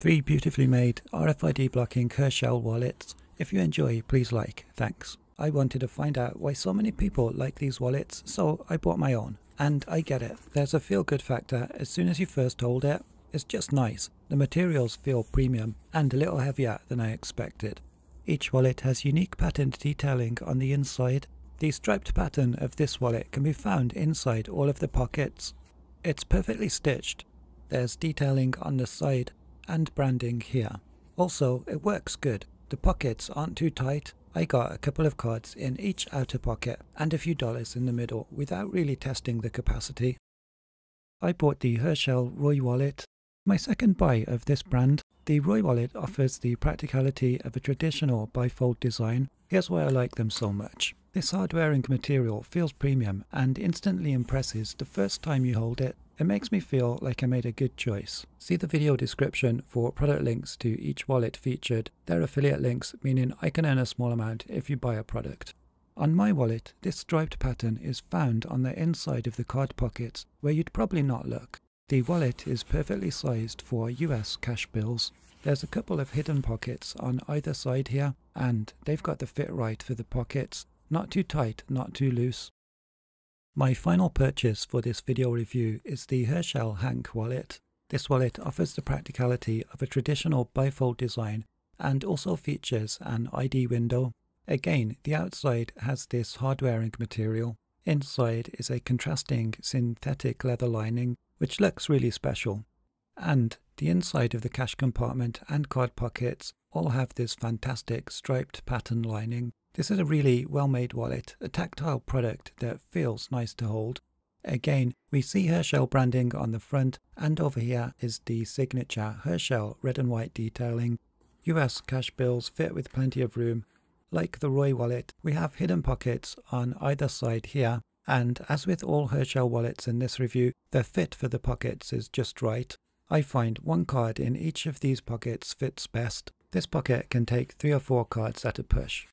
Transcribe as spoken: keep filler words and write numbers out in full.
Three beautifully made R F I D blocking Herschel wallets. If you enjoy, please like. Thanks. I wanted to find out why so many people like these wallets, so I bought my own. And I get it. There's a feel-good factor as soon as you first hold it. It's just nice. The materials feel premium and a little heavier than I expected. Each wallet has unique patterned detailing on the inside. The striped pattern of this wallet can be found inside all of the pockets. It's perfectly stitched. There's detailing on the side and branding here. Also, it works good. The pockets aren't too tight. I got a couple of cards in each outer pocket and a few dollars in the middle without really testing the capacity. I bought the Herschel Roy Wallet, my second buy of this brand. The Roy Wallet offers the practicality of a traditional bifold design. Here's why I like them so much. This hard-wearing material feels premium and instantly impresses the first time you hold it. It makes me feel like I made a good choice. See the video description for product links to each wallet featured. They're affiliate links, meaning I can earn a small amount if you buy a product. On my wallet, this striped pattern is found on the inside of the card pockets, where you'd probably not look. The wallet is perfectly sized for U S cash bills. There's a couple of hidden pockets on either side here, and they've got the fit right for the pockets. Not too tight, not too loose. My final purchase for this video review is the Herschel Hank Wallet. This wallet offers the practicality of a traditional bifold design and also features an I D window. Again, the outside has this hard-wearing material. Inside is a contrasting synthetic leather lining, which looks really special. And the inside of the cash compartment and card pockets all have this fantastic striped pattern lining. This is a really well-made wallet, a tactile product that feels nice to hold. Again, we see Herschel branding on the front, and over here is the signature Herschel red and white detailing. U S cash bills fit with plenty of room. Like the Roy Wallet, we have hidden pockets on either side here, and as with all Herschel wallets in this review, the fit for the pockets is just right. I find one card in each of these pockets fits best. This pocket can take three or four cards at a push.